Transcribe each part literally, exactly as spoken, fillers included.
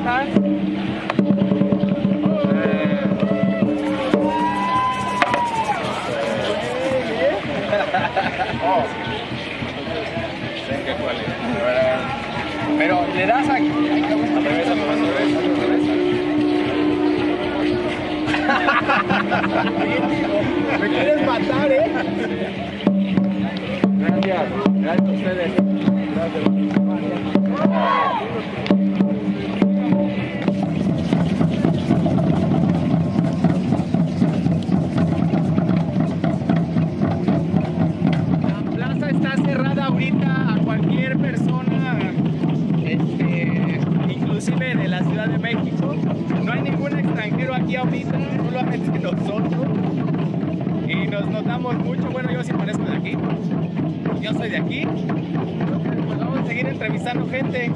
acá. Oh. Pero le das aquí. A través de la cerveza. Me quieres matar, ¿eh? Gracias. Gracias a ustedes. Gracias. De la Ciudad de México, no hay ningún extranjero aquí ahorita, solamente nosotros, y nos notamos mucho. Bueno, yo sí parezco de aquí, yo soy de aquí, pues vamos a seguir entrevistando gente.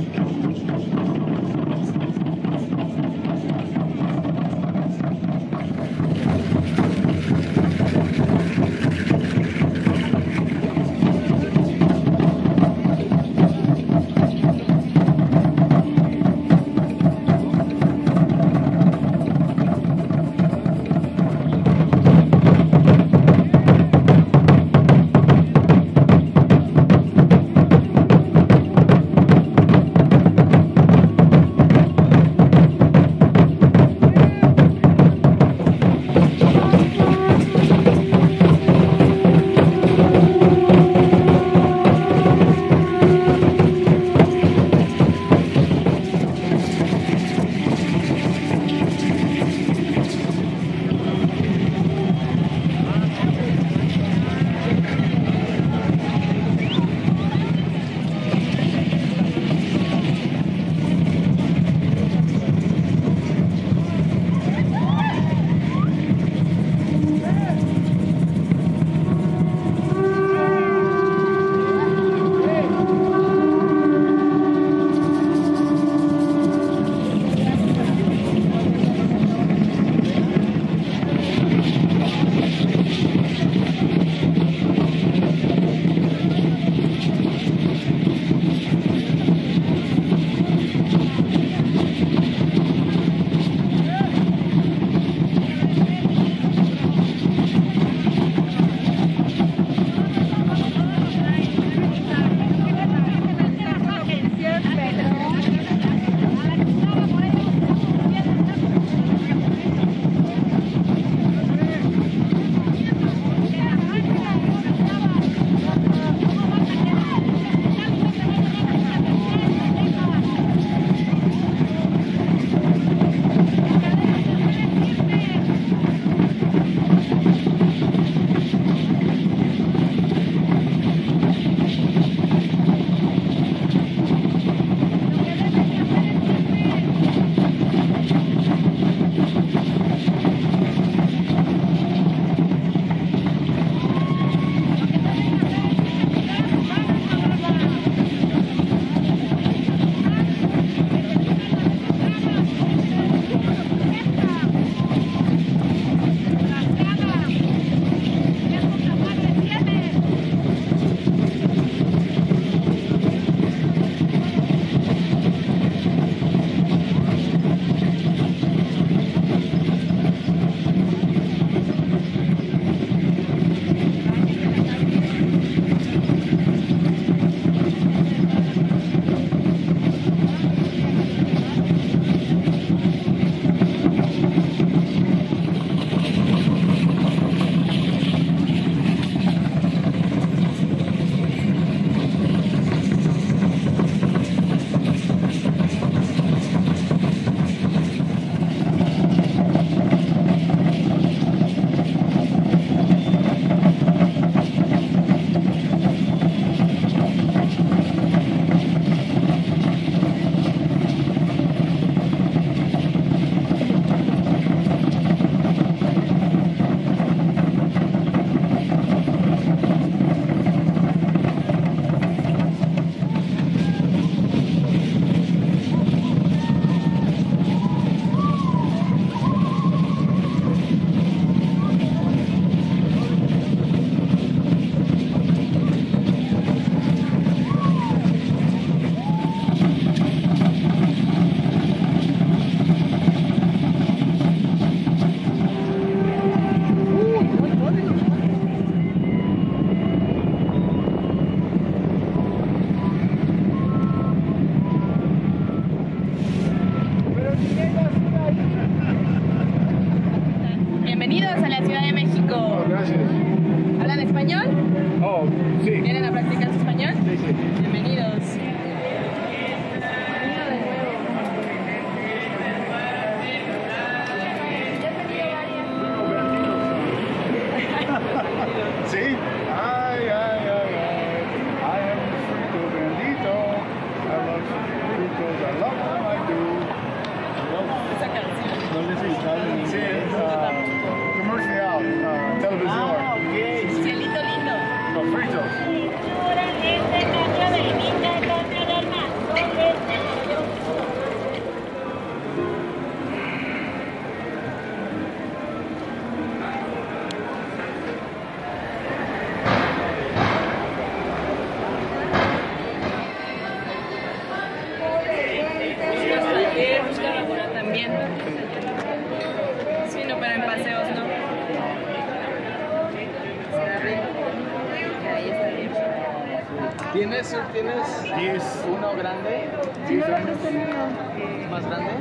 ¿Tienes? ¿Tienes? diez. ¿Uno grande? Sí, no, no, no. ¿Más grande?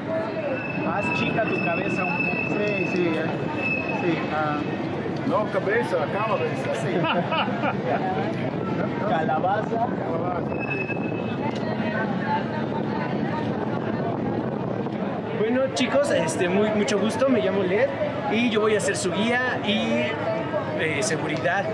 Más chica tu cabeza un poco. Sí, sí. Eh. Sí. Uh, no, cabeza, cabeza. Sí. Calabaza. Bueno, chicos, este, muy, mucho gusto. Me llamo Led y yo voy a ser su guía y eh, seguridad,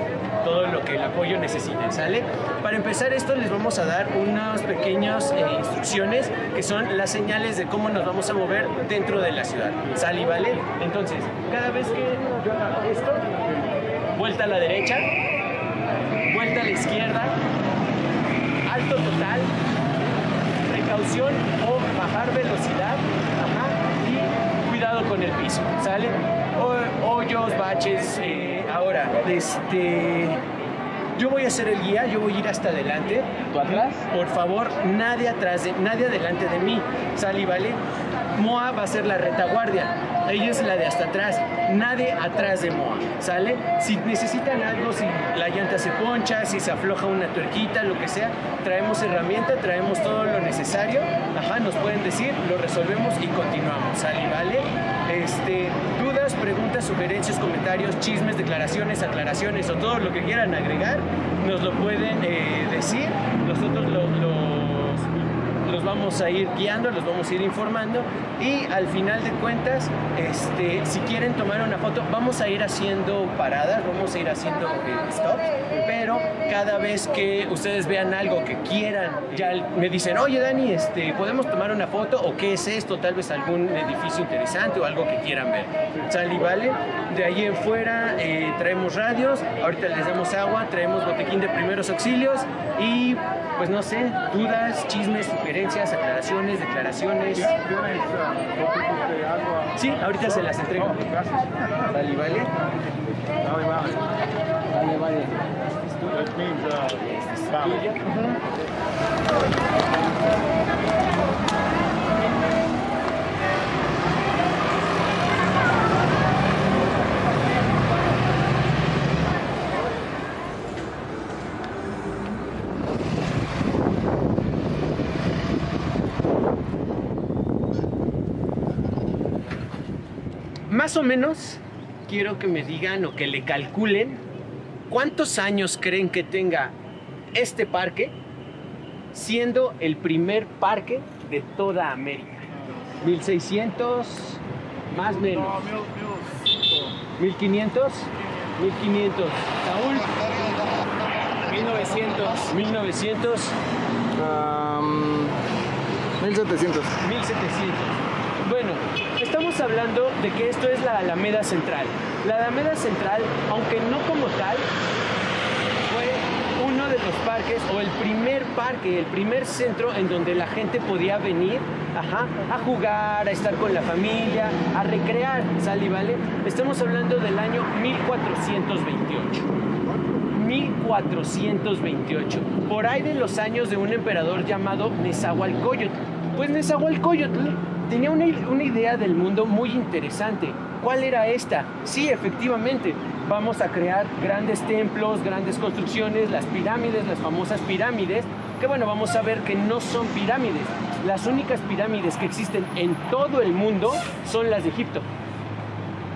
todo lo que el apoyo necesiten, ¿sale? Para empezar esto les vamos a dar unas pequeñas eh, instrucciones que son las señales de cómo nos vamos a mover dentro de la ciudad, ¿sale? ¿Vale? Entonces, cada vez que yo hago esto, vuelta a la derecha, vuelta a la izquierda, alto total, precaución o bajar velocidad, ajá, y cuidado con el piso, ¿sale? Hoyos, baches, eh, ahora, este, yo voy a ser el guía, yo voy a ir hasta adelante. ¿Tú atrás? Por favor, nadie atrás, de, nadie adelante de mí, ¿sale? ¿Vale? Moa va a ser la retaguardia, ella es la de hasta atrás, nadie atrás de Moa, ¿sale? Si necesitan algo, si la llanta se poncha, si se afloja una tuerquita, lo que sea, traemos herramienta, traemos todo lo necesario, ajá, nos pueden decir, lo resolvemos y continuamos, ¿sale? ¿Vale? Este, dudas, preguntas, sugerencias, comentarios, chismes, declaraciones, aclaraciones o todo lo que quieran agregar, nos lo pueden eh, decir, nosotros lo... lo los vamos a ir guiando, los vamos a ir informando y al final de cuentas, este, si quieren tomar una foto, vamos a ir haciendo paradas, vamos a ir haciendo eh, stops, pero cada vez que ustedes vean algo que quieran, ya me dicen, oye Dani, este, ¿podemos tomar una foto? ¿O qué es esto? Tal vez algún edificio interesante o algo que quieran ver. ¿Sale? ¿Vale? De ahí en fuera eh, traemos radios, ahorita les damos agua, traemos botiquín de primeros auxilios y pues no sé, dudas, chismes, sugerencias, aclaraciones, declaraciones. Sí, ahorita se las entrego. Vale, vale. Vale, vale. Más o menos, quiero que me digan o que le calculen cuántos años creen que tenga este parque siendo el primer parque de toda América. mil seiscientos, más o menos. mil quinientos. mil quinientos. Saúl. mil novecientos. mil novecientos. Um, mil setecientos. mil setecientos. Bueno, estamos hablando de que esto es la Alameda Central. La Alameda Central, aunque no como tal, fue uno de los parques o el primer parque, el primer centro en donde la gente podía venir, ajá, a jugar, a estar con la familia, a recrear, ¿sale? ¿Vale? Estamos hablando del año mil cuatrocientos veintiocho. mil cuatrocientos veintiocho. Por ahí de los años de un emperador llamado Nezahualcóyotl. Pues Nezahualcóyotl tenía una, una idea del mundo muy interesante. ¿Cuál era esta? Sí, efectivamente, vamos a crear grandes templos, grandes construcciones, las pirámides, las famosas pirámides, que bueno, vamos a ver que no son pirámides. Las únicas pirámides que existen en todo el mundo son las de Egipto.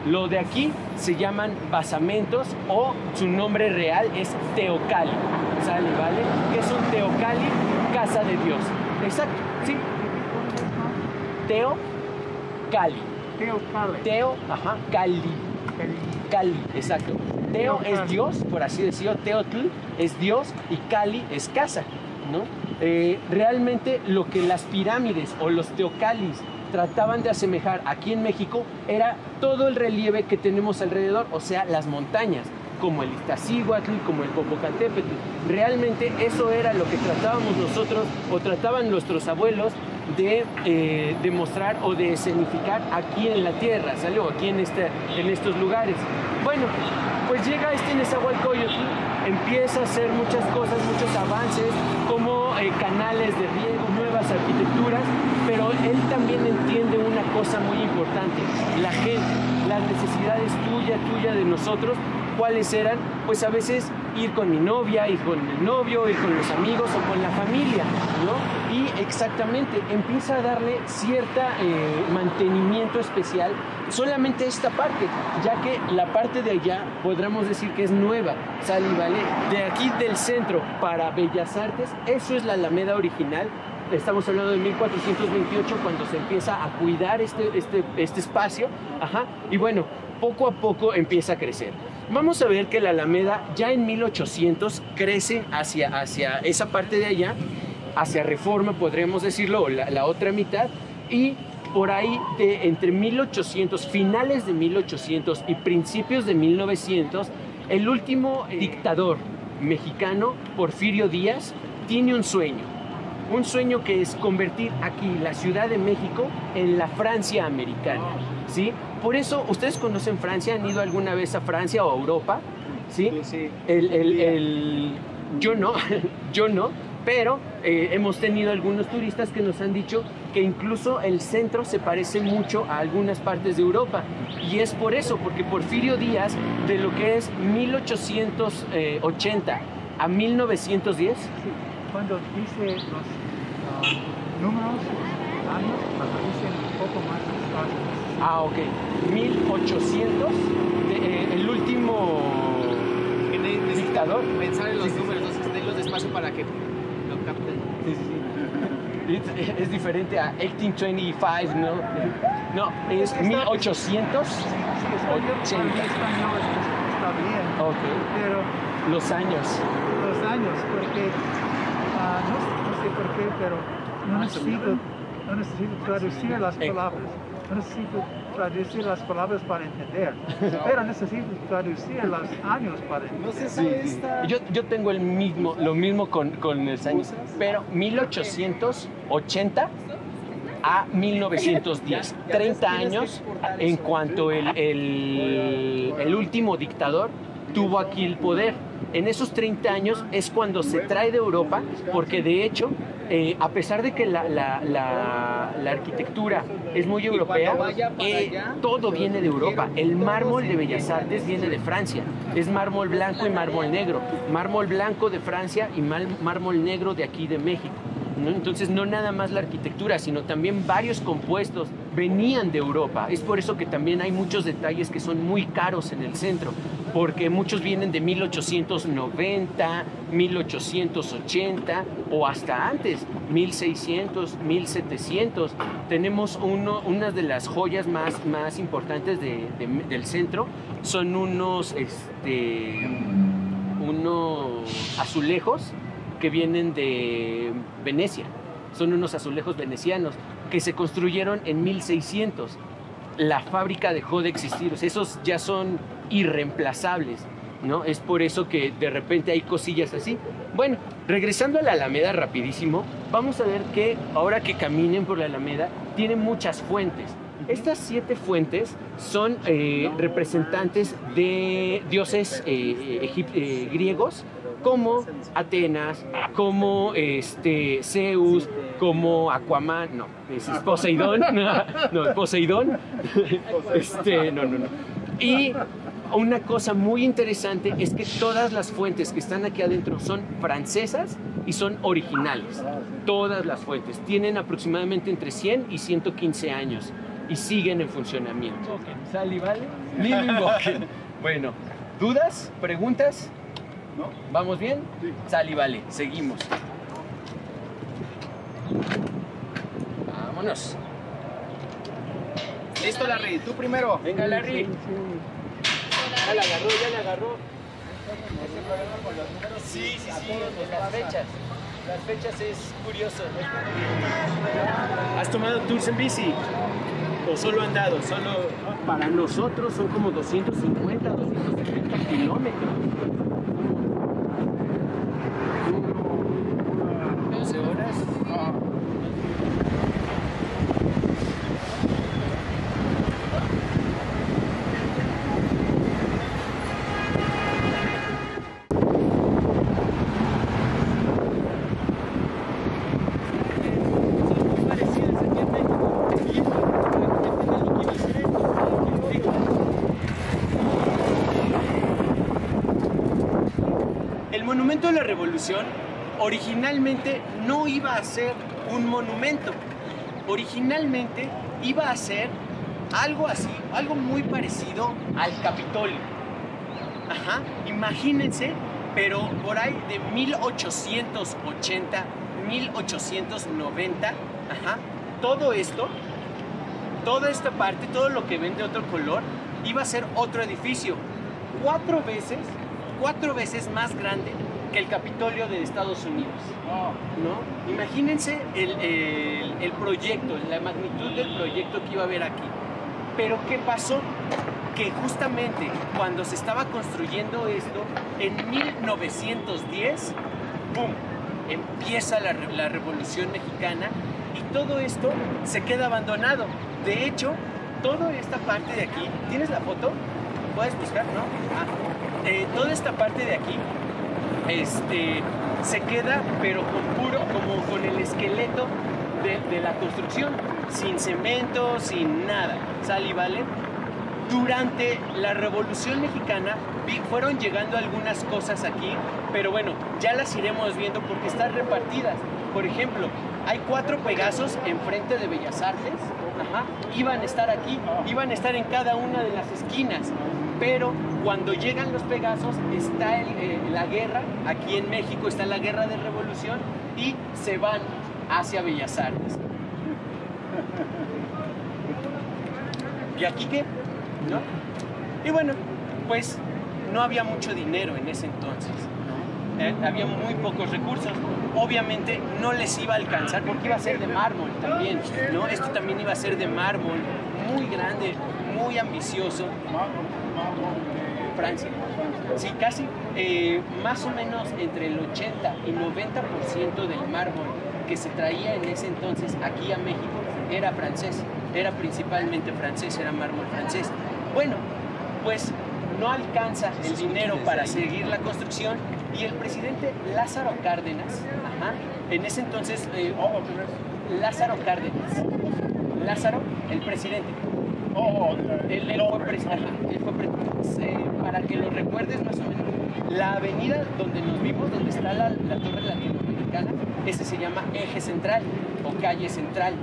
Lo de aquí se llaman basamentos o su nombre real es Teocali. ¿Sale? ¿Vale? Que es un Teocali, casa de Dios. Exacto, sí. Teocali. Teocali. Teo, ajá, Cali. Cali. Cali, exacto. Teo, Teo es Cali. Dios, por así decirlo. Teotl es Dios y Cali es casa, ¿no? Eh, realmente lo que las pirámides o los teocalis trataban de asemejar aquí en México era todo el relieve que tenemos alrededor, o sea, las montañas, como el Iztaccíhuatl, como el Popocatépetl. Realmente eso era lo que tratábamos nosotros o trataban nuestros abuelos de eh, demostrar o de escenificar aquí en la tierra, ¿sale? O aquí en, este, en estos lugares. Bueno, pues llega este Nezahualcóyotl, empieza a hacer muchas cosas, muchos avances, como eh, canales de riego, nuevas arquitecturas, pero él también entiende una cosa muy importante, la gente, las necesidades tuyas, tuyas de nosotros, cuáles eran, pues a veces ir con mi novia, ir con el novio, ir con los amigos o con la familia, ¿no? Y exactamente, empieza a darle cierto eh, mantenimiento especial solamente esta parte, ya que la parte de allá podríamos decir que es nueva, sale y vale. De aquí del centro para Bellas Artes, eso es la Alameda original. Estamos hablando de mil cuatrocientos veintiocho cuando se empieza a cuidar este, este, este espacio. Ajá. Y bueno, poco a poco empieza a crecer. Vamos a ver que la Alameda ya en mil ochocientos crece hacia, hacia esa parte de allá, hacia Reforma, podríamos decirlo, o la, la otra mitad. Y por ahí, de entre mil ochocientos, finales de mil ochocientos y principios de mil novecientos, el último dictador mexicano, Porfirio Díaz, tiene un sueño. Un sueño que es convertir aquí la Ciudad de México en la Francia americana, ¿sí? Por eso, ¿ustedes conocen Francia? ¿Han ido alguna vez a Francia o a Europa? Sí, sí, sí. El, el, el, yo no, yo no, pero eh, hemos tenido algunos turistas que nos han dicho que incluso el centro se parece mucho a algunas partes de Europa. Y es por eso, porque Porfirio Díaz, de lo que es mil ochocientos ochenta a mil novecientos diez... Cuando dice los uh, números, años, cuando dicen un poco más espacios. Ah, ok. mil ochocientos, de, eh, el último en el, dictador. Pensar en los sí, números, sí, entonces denlos despacio para que lo capten. Sí, sí, sí. Es, es diferente a mil ochocientos veinticinco, ¿no? No, es mil ochocientos ochenta. Sí, sí, está bien, está bien. Ok. Pero los años. Los años, porque... Uh, no, no sé por qué, pero no necesito, no necesito traducir las palabras. No necesito traducir las palabras para entender, pero necesito traducir los años para entender. Sí, sí. Yo, yo tengo el mismo, lo mismo con, con los años, pero mil ochocientos ochenta a mil novecientos diez, treinta años en cuanto el, el, el último dictador tuvo aquí el poder. En esos treinta años es cuando se trae de Europa, porque de hecho, eh, a pesar de que la, la, la, la arquitectura es muy europea, eh, todo viene de Europa. El mármol de Bellas Artes viene de Francia. Es mármol blanco y mármol negro. Mármol blanco de Francia y mármol negro de aquí de México, ¿no? Entonces, no nada más la arquitectura, sino también varios compuestos venían de Europa. Es por eso que también hay muchos detalles que son muy caros en el centro, porque muchos vienen de mil ochocientos noventa, mil ochocientos ochenta o hasta antes, mil seiscientos, mil setecientos. Tenemos uno, una de las joyas más, más importantes de, de, del centro, son unos, este, unos azulejos que vienen de Venecia, son unos azulejos venecianos que se construyeron en mil seiscientos. La fábrica dejó de existir, o sea, esos ya son irreemplazables, ¿no? Es por eso que de repente hay cosillas así. Bueno, regresando a la Alameda rapidísimo, vamos a ver que ahora que caminen por la Alameda, tiene muchas fuentes. Estas siete fuentes son eh, representantes de dioses eh, egip eh, griegos, como Atenas, como este, Zeus, como Aquaman, no, es, es Poseidón, no, es Poseidón, este, no, no, no. Y una cosa muy interesante es que todas las fuentes que están aquí adentro son francesas y son originales. Todas las fuentes tienen aproximadamente entre cien y ciento quince años y siguen en funcionamiento. ¿Sale y vale? Bueno, ¿dudas? ¿Preguntas? ¿No? ¿Vamos bien? Sí. Sale y vale, seguimos. Vámonos. Listo, Larry, tú primero. Venga, Larry. Sí, sí. Ya la agarró, ya la agarró. Ese problema con los números. Sí, sí, sí. Las fechas. Las fechas es curioso, ¿no? ¿Has tomado tours en bici? ¿O solo andado? Solo. Para nosotros son como doscientos cincuenta, doscientos setenta kilómetros. doce horas. No. revolución, originalmente no iba a ser un monumento. Originalmente iba a ser algo así, algo muy parecido al Capitolio. Ajá, imagínense, pero por ahí de mil ochocientos ochenta, mil ochocientos noventa, ajá, todo esto, toda esta parte, todo lo que ven de otro color, iba a ser otro edificio, cuatro veces, cuatro veces más grande que el Capitolio de Estados Unidos, ¿no? Imagínense el, el, el proyecto, la magnitud del proyecto que iba a haber aquí. Pero ¿qué pasó? Que justamente cuando se estaba construyendo esto, en mil novecientos diez, ¡pum!, empieza la, la Revolución Mexicana y todo esto se queda abandonado. De hecho, toda esta parte de aquí, ¿tienes la foto? ¿Puedes buscar? ¿No? Ah, eh, toda esta parte de aquí este, se queda, pero con puro, como con el esqueleto de, de la construcción, sin cemento, sin nada, ¿sale y vale? Durante la Revolución Mexicana fueron llegando algunas cosas aquí, pero bueno, ya las iremos viendo porque están repartidas. Por ejemplo, hay cuatro Pegasos enfrente de Bellas Artes. Ajá, iban a estar aquí, iban a estar en cada una de las esquinas, pero cuando llegan los Pegasos está el, eh, la guerra, aquí en México está la guerra de revolución y se van hacia Bellas Artes. ¿Y aquí qué? ¿No? Y bueno, pues no había mucho dinero en ese entonces. Eh, había muy pocos recursos, obviamente no les iba a alcanzar porque iba a ser de mármol también, ¿no? Esto también iba a ser de mármol, muy grande, muy ambicioso. Francia, sí, casi eh, más o menos entre el ochenta y noventa por ciento del mármol que se traía en ese entonces aquí a México era francés, era principalmente francés, era mármol francés. Bueno, pues no alcanza el dinero para seguir la construcción. Y el presidente Lázaro Cárdenas, ajá, en ese entonces, eh, oh, Lázaro Cárdenas, Lázaro, el presidente, oh, él, él fue presidente, eh, para que lo recuerdes más o menos, la avenida donde nos vimos, donde está la, la Torre Latinoamericana, ese se llama Eje Central o Calle Central,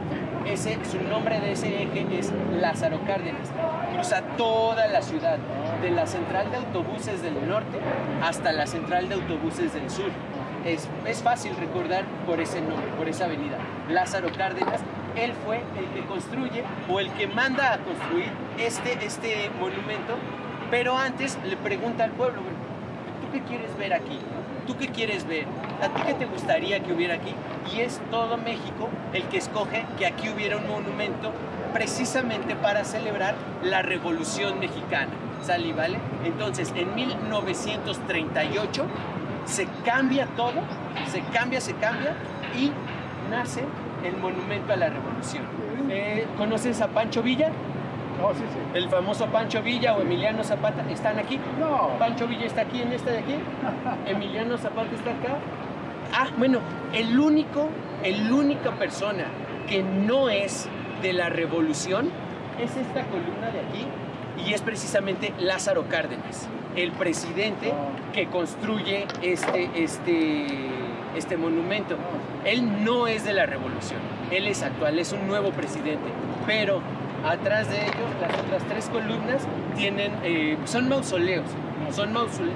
ese, su nombre de ese eje es Lázaro Cárdenas, cruza toda la ciudad, de la central de autobuses del norte hasta la central de autobuses del sur. Es, es fácil recordar por ese nombre, por esa avenida. Lázaro Cárdenas, él fue el que construye o el que manda a construir este, este monumento, pero antes le pregunta al pueblo, ¿tú qué quieres ver aquí? ¿Tú qué quieres ver? ¿A ti qué te gustaría que hubiera aquí? Y es todo México el que escoge que aquí hubiera un monumento precisamente para celebrar la Revolución Mexicana. Salí, ¿vale? Entonces, en mil novecientos treinta y ocho se cambia todo, se cambia, se cambia y nace el Monumento a la Revolución. Eh, ¿Conoces a Pancho Villa? Oh, sí, sí. El famoso Pancho Villa o Emiliano Zapata, ¿están aquí? No. Pancho Villa está aquí, en este de aquí. Emiliano Zapata está acá. Ah, bueno, el único, el única persona que no es de la Revolución es esta columna de aquí. Y es precisamente Lázaro Cárdenas, el presidente que construye este, este, este monumento. Él no es de la revolución, él es actual, es un nuevo presidente. Pero atrás de ellos, las otras tres columnas tienen, eh, son mausoleos. Son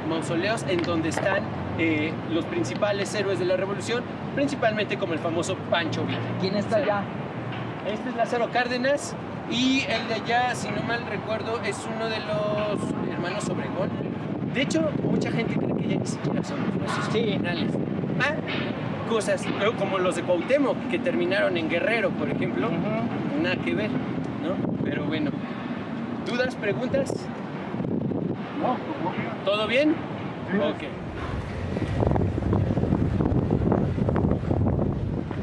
mausoleos en donde están eh, los principales héroes de la revolución, principalmente como el famoso Pancho Villa. ¿Quién está allá? Este es Lázaro Cárdenas. Y el de allá, si no mal recuerdo, es uno de los hermanos Obregón. De hecho, mucha gente cree que ya ni siquiera son los originales. Ah, cosas como los de Cuauhtémoc, que terminaron en Guerrero, por ejemplo. Uh-huh. Nada que ver, ¿no? Pero bueno. ¿Dudas, preguntas? No. ¿Todo bien? Sí. Ok.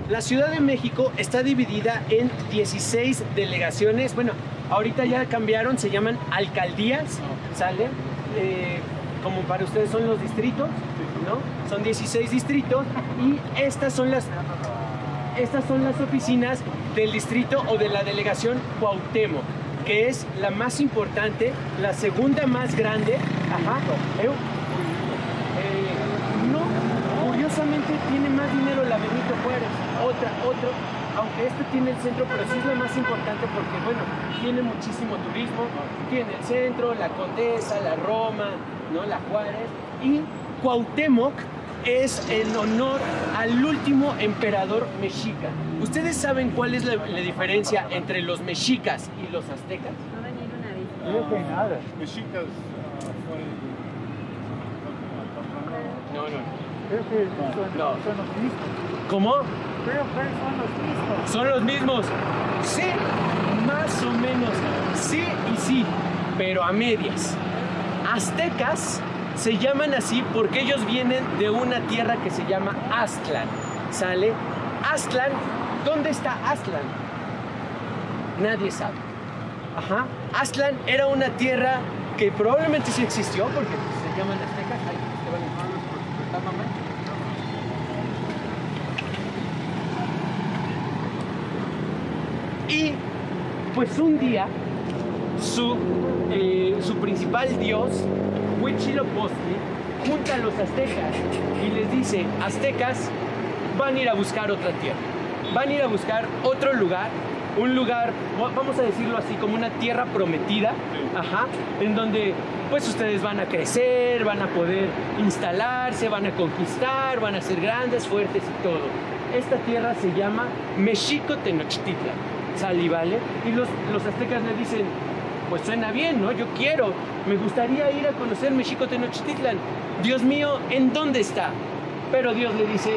La Ciudad de México está dividida en dieciséis delegaciones. Bueno, ahorita ya cambiaron, se llaman alcaldías, ¿sale? Eh, como para ustedes son los distritos, ¿no? Son dieciséis distritos y estas son las, estas son las oficinas del distrito o de la delegación Cuauhtémoc, que es la más importante, la segunda más grande. Ajá. Eh, no, Este tiene más dinero, la Benito Juárez, otra, otro, aunque este tiene el centro, pero sí es la más importante porque, bueno, tiene muchísimo turismo, tiene el centro, la Condesa, la Roma, ¿no? La Juárez, y Cuauhtémoc es en honor al último emperador mexica. ¿Ustedes saben cuál es la, la diferencia entre los mexicas y los aztecas? No venía una vez. No, nada. Mexicas fue... No, no. Creo que son, no. son los mismos. ¿Cómo? Creo que son los mismos. Son los mismos. Sí, más o menos. Sí y sí, pero a medias. Aztecas se llaman así porque ellos vienen de una tierra que se llama Aslan. ¿Sale? Aslan, ¿dónde está Aslan? Nadie sabe. Ajá. Aslan era una tierra que probablemente sí existió porque se llaman aztecas. Ahí se van a hablar. Y pues un día su, eh, su principal dios, Huitzilopochtli, junta a los aztecas y les dice: aztecas, van a ir a buscar otra tierra, van a ir a buscar otro lugar, un lugar, vamos a decirlo así, como una tierra prometida, ajá, en donde pues ustedes van a crecer, van a poder instalarse, van a conquistar, van a ser grandes, fuertes y todo. Esta tierra se llama México Tenochtitlan, ¿sale? ¿Vale? Y los, los aztecas le dicen, pues suena bien, ¿no? Yo quiero, me gustaría ir a conocer México Tenochtitlan. Dios mío, ¿en dónde está? Pero Dios le dice,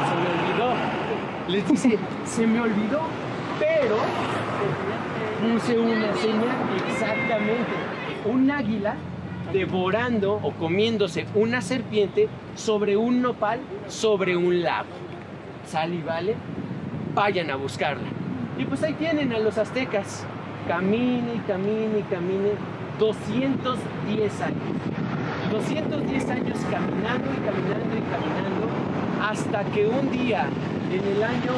se me olvidó. Les dice, se me olvidó, pero... puse una señal, exactamente, un águila devorando o comiéndose una serpiente sobre un nopal, sobre un lago. ¿Sale y vale? Vayan a buscarla. Y pues ahí tienen a los aztecas. Camine, camine, camine. doscientos diez años. doscientos diez años caminando y caminando y caminando hasta que un día, en el año...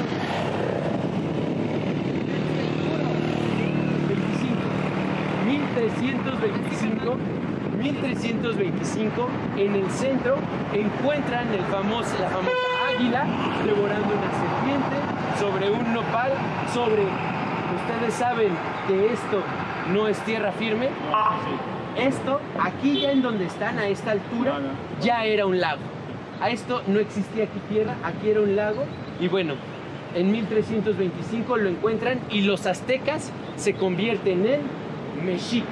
mil trescientos veinticinco, en el centro encuentran el famoso, la famosa águila devorando una serpiente sobre un nopal, sobre... ¿Ustedes saben que esto no es tierra firme? Esto, aquí ya en donde están, a esta altura, ya era un lago. A esto no existía aquí tierra, aquí era un lago. Y bueno, en mil trescientos veinticinco lo encuentran y los aztecas se convierten en mexicas.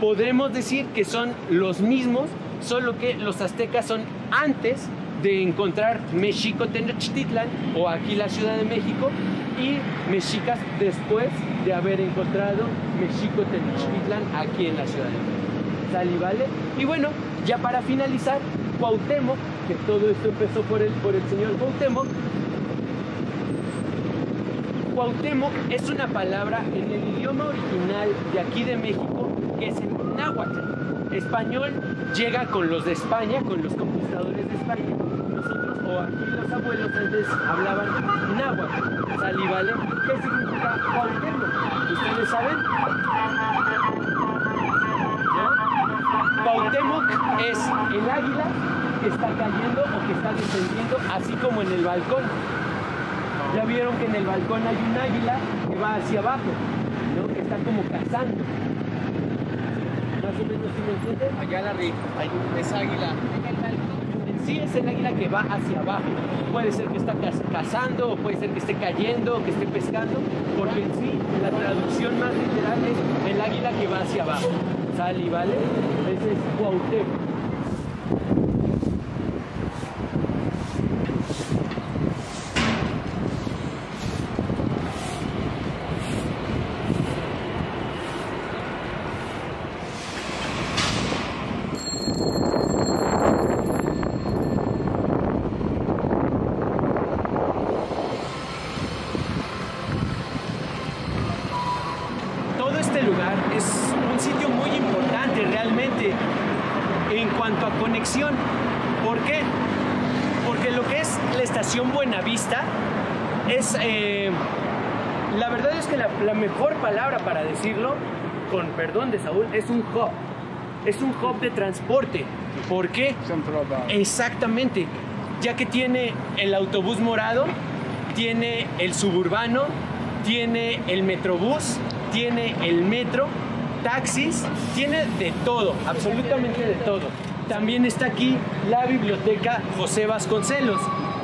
Podremos decir que son los mismos, solo que los aztecas son antes de encontrar México Tenochtitlan o aquí la Ciudad de México, y mexicas después de haber encontrado México Tenochtitlan aquí en la Ciudad de México. ¿Sale y vale? Y bueno, ya para finalizar, Cuauhtémoc, que todo esto empezó por el, por el señor Cuauhtémoc. Cuauhtémoc es una palabra en el idioma original de aquí de México que es el náhuatl. Español llega con los de España, con los conquistadores de España. Nosotros, o aquí los abuelos antes hablaban náhuatl. ¿Sale y vale? ¿Qué significa Cuauhtémoc? ¿Ustedes saben? ¿Ya? Cuauhtémoc es el águila que está cayendo o que está descendiendo, así como en el balcón. Ya vieron que en el balcón hay un águila que va hacia abajo, ¿no? Que está como cazando. Más o menos, ¿sí me entienden? Allá la rica, es águila. En sí es el águila que va hacia abajo. Puede ser que está cazando, o puede ser que esté cayendo, que esté pescando, porque en sí la traducción más literal es el águila que va hacia abajo. ¿Sale y vale? Ese es Cuauhtémoc. Con perdón de Saúl, es un hub, es un hub de transporte. ¿Por qué? Exactamente, ya que tiene el autobús morado, tiene el suburbano, tiene el metrobús, tiene el metro, taxis, tiene de todo, absolutamente de todo. También está aquí la biblioteca José Vasconcelos,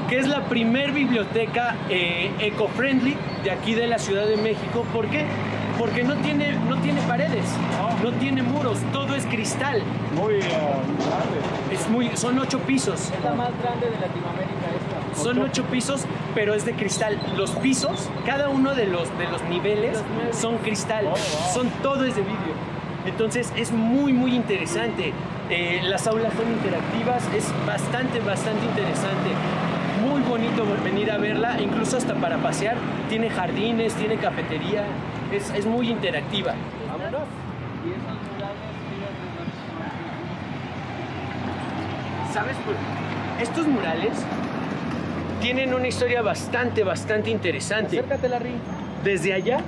que es la primer biblioteca eh, eco-friendly de aquí de la Ciudad de México. ¿Por qué? Porque no tiene, no tiene paredes, no tiene muros, todo es cristal. Muy uh, grande. Es muy, son ocho pisos. Es la más grande de Latinoamérica esta. Son ocho pisos, pero es de cristal. Los pisos, cada uno de los, de los niveles son cristal, oh, wow. son todo es de vidrio. Entonces es muy, muy interesante. Eh, las aulas son interactivas, es bastante, bastante interesante. Muy bonito venir a verla, incluso hasta para pasear. Tiene jardines, tiene cafetería, es, es muy interactiva. Vámonos. ¿Sabes? Estos murales tienen una historia bastante, bastante interesante. Acércate, Larry. Desde allá,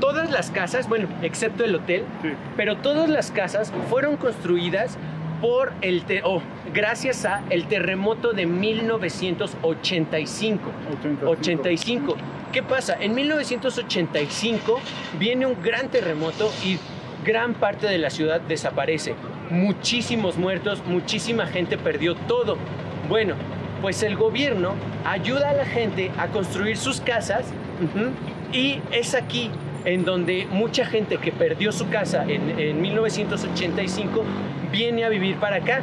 todas las casas, bueno, excepto el hotel, sí. pero todas las casas fueron construidas por el te oh, gracias a el terremoto de mil novecientos ochenta y cinco. ochenta y cinco. ¿Qué pasa? En mil novecientos ochenta y cinco viene un gran terremoto y gran parte de la ciudad desaparece. Muchísimos muertos, muchísima gente perdió todo. Bueno, pues el gobierno ayuda a la gente a construir sus casas uh-huh, y es aquí en donde mucha gente que perdió su casa en, en mil novecientos ochenta y cinco viene a vivir para acá.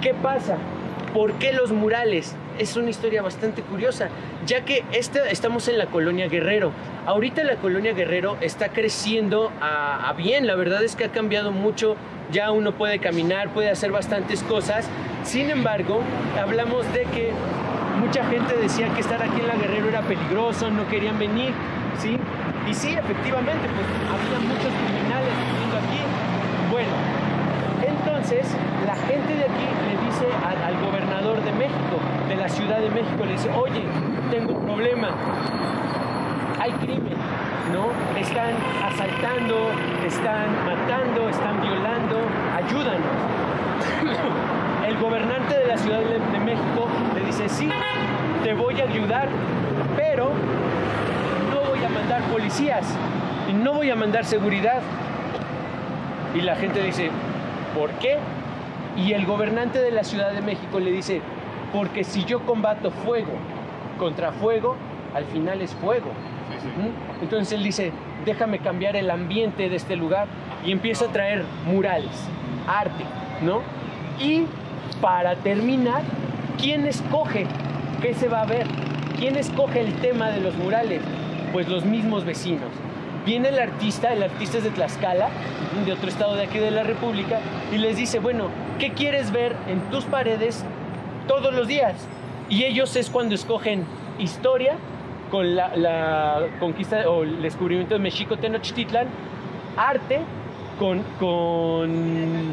¿Qué pasa? ¿Por qué los murales? Es una historia bastante curiosa, ya que este, estamos en la colonia Guerrero. Ahorita la colonia Guerrero está creciendo a, a bien, la verdad es que ha cambiado mucho, ya uno puede caminar, puede hacer bastantes cosas. Sin embargo, hablamos de que mucha gente decía que estar aquí en la Guerrero era peligroso, no querían venir, ¿sí? Y sí, efectivamente, pues había muchos criminales viviendo aquí. Bueno, entonces la gente de aquí le dice a, al gobernador de México, de la Ciudad de México, le dice, oye, tengo un problema, hay crimen, ¿no? Están asaltando, están matando, están violando, ayúdanos. El gobernante de la Ciudad de, de México le dice, sí, te voy a ayudar, pero a mandar policías y no voy a mandar seguridad. Y la gente dice, ¿por qué? Y el gobernante de la Ciudad de México le dice, porque si yo combato fuego contra fuego, al final es fuego. Sí, sí. ¿Mm? Entonces él dice, déjame cambiar el ambiente de este lugar, y empieza a traer murales, arte, ¿no? Y para terminar, ¿quién escoge qué se va a ver? ¿Quién escoge el tema de los murales? Pues los mismos vecinos. Viene el artista, el artista es de Tlaxcala, de otro estado de aquí de la República, y les dice, bueno, ¿qué quieres ver en tus paredes todos los días? Y ellos es cuando escogen historia, con la, la conquista o el descubrimiento de México Tenochtitlan, arte, con, con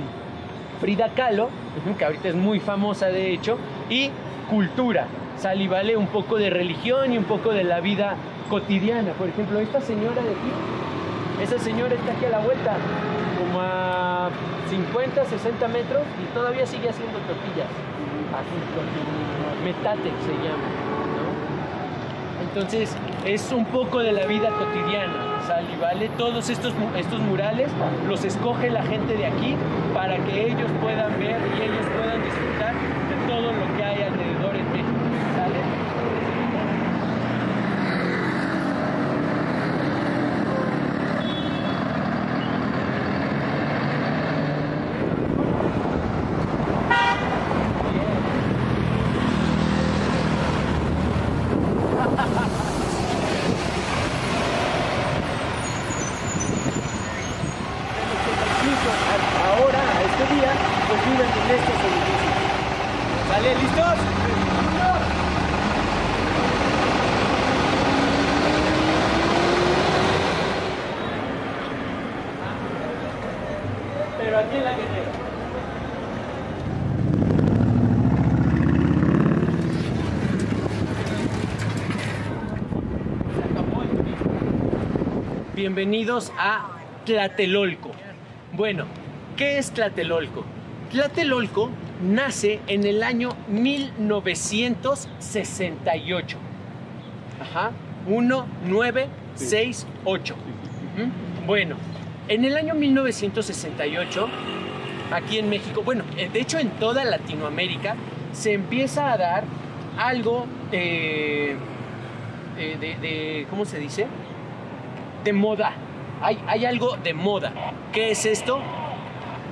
Frida Kahlo, que ahorita es muy famosa de hecho, y cultura. Sale y vale un poco de religión y un poco de la vida cotidiana. Por ejemplo, esta señora de aquí, esa señora está aquí a la vuelta, como a cincuenta, sesenta metros, y todavía sigue haciendo tortillas. Así, Metate se llama, ¿no? Entonces, es un poco de la vida cotidiana, sale y vale. Todos estos, estos murales los escoge la gente de aquí para que ellos puedan ver y ellos puedan disfrutar de todo lo que hay alrededor en México. Bienvenidos a Tlatelolco. Bueno, ¿qué es Tlatelolco? Tlatelolco nace en el año mil novecientos sesenta y ocho. Ajá, mil novecientos sesenta y ocho. Sí. ¿Mm? Bueno, en el año mil novecientos sesenta y ocho, aquí en México, bueno, de hecho en toda Latinoamérica, se empieza a dar algo eh, de, de, de, ¿cómo se dice? De moda. Hay, hay algo de moda. ¿Qué es esto?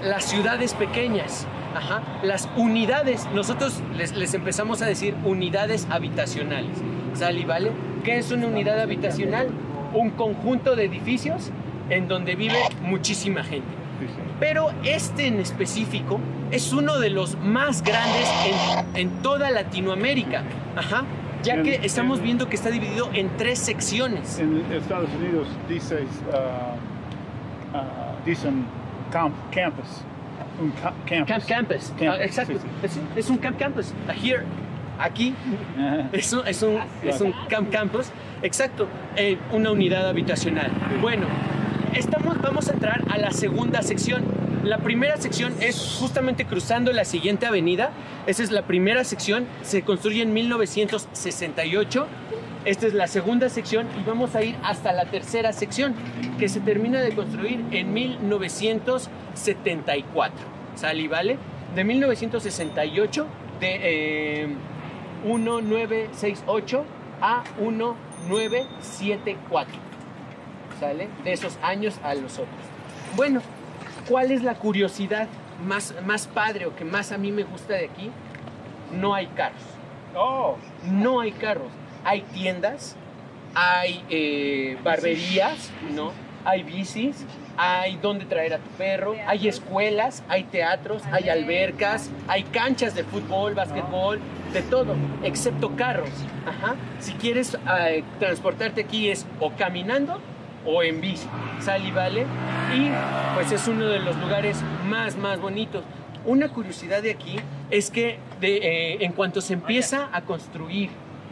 Las ciudades pequeñas. Ajá. Las unidades. Nosotros les, les empezamos a decir unidades habitacionales. ¿Sale y vale? ¿Qué es una unidad habitacional? Un conjunto de edificios en donde vive muchísima gente. Pero este en específico es uno de los más grandes en, en toda Latinoamérica. Ajá. Ya que estamos viendo que está dividido en tres secciones. En Estados Unidos dices, uh, uh, dicen camp, campus. Un ca campus. Camp campus. Camp, ah, exacto. Sí, sí. Es, es un camp campus. Here, aquí. Uh-huh. es, un, es, un, es un camp campus. Exacto. Eh, una unidad habitacional. Bueno, estamos, vamos a entrar a la segunda sección. La primera sección es justamente cruzando la siguiente avenida. Esa es la primera sección, se construye en mil novecientos sesenta y ocho. Esta es la segunda sección y vamos a ir hasta la tercera sección, que se termina de construir en mil novecientos setenta y cuatro. ¿Sale y vale? De mil novecientos sesenta y ocho, de eh, mil novecientos sesenta y ocho a mil novecientos setenta y cuatro. ¿Sale? De esos años a los otros. Bueno. ¿Cuál es la curiosidad más, más padre o que más a mí me gusta de aquí? No hay carros. Oh. No hay carros. Hay tiendas, hay eh, barberías, ¿no? Hay bicis, hay donde traer a tu perro, hay escuelas, hay teatros, hay albercas, hay canchas de fútbol, básquetbol, de todo, excepto carros. Ajá. Si quieres eh, transportarte aquí es o caminando o en bici. Sale y vale. Y pues es uno de los lugares más, más bonitos. Una curiosidad de aquí es que de, eh, en cuanto se empieza a construir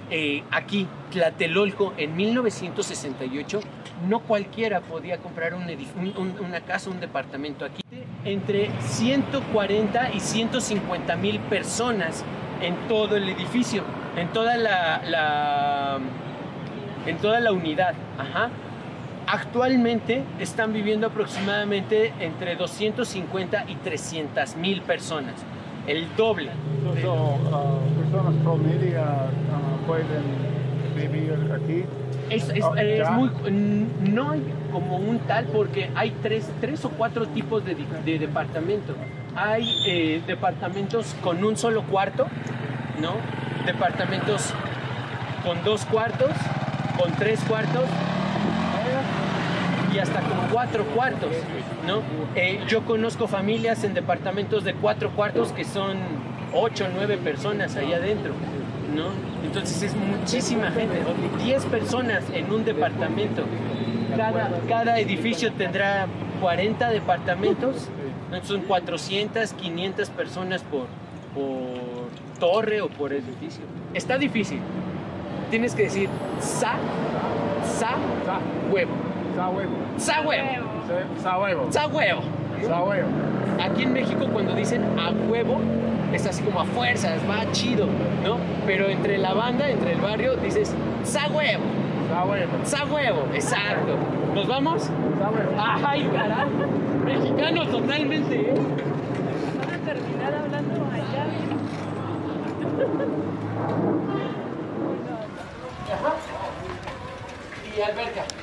eh, aquí Tlatelolco en mil novecientos sesenta y ocho, no cualquiera podía comprar un un, un, una casa, un departamento aquí. Entre ciento cuarenta y ciento cincuenta mil personas en todo el edificio, en toda la, la, en toda la unidad. Ajá. Actualmente están viviendo aproximadamente entre doscientos cincuenta y trescientas mil personas, el doble. Entonces, uh, personas promedio uh, pueden vivir aquí. Es, es, es muy, no hay como un tal porque hay tres, tres o cuatro tipos de, de departamento. Hay eh, departamentos con un solo cuarto, ¿no? Departamentos con dos cuartos, con tres cuartos. Y hasta con cuatro cuartos, ¿no? Eh, yo conozco familias en departamentos de cuatro cuartos que son ocho o nueve personas ahí adentro, ¿no? Entonces es muchísima gente, diez personas en un departamento. Cada, cada edificio tendrá cuarenta departamentos, ¿no? Son cuatrocientas, quinientas personas por, por torre o por edificio. Está difícil. Tienes que decir sa, sa, huevo. Sahuevo. Sahuevo. Sahuevo. Sahuevo. Sahuevo. Aquí en México cuando dicen a huevo, es así como a fuerzas, va chido, ¿no? Pero entre la banda, entre el barrio, dices sahuevo. Sahuevo. Sahuevo, exacto. ¿Nos vamos? Sahuevo. ¡Ay, carajo! Mexicanos totalmente, ¿eh? Van a terminar hablando allá mismo. Ajá. Y alberca.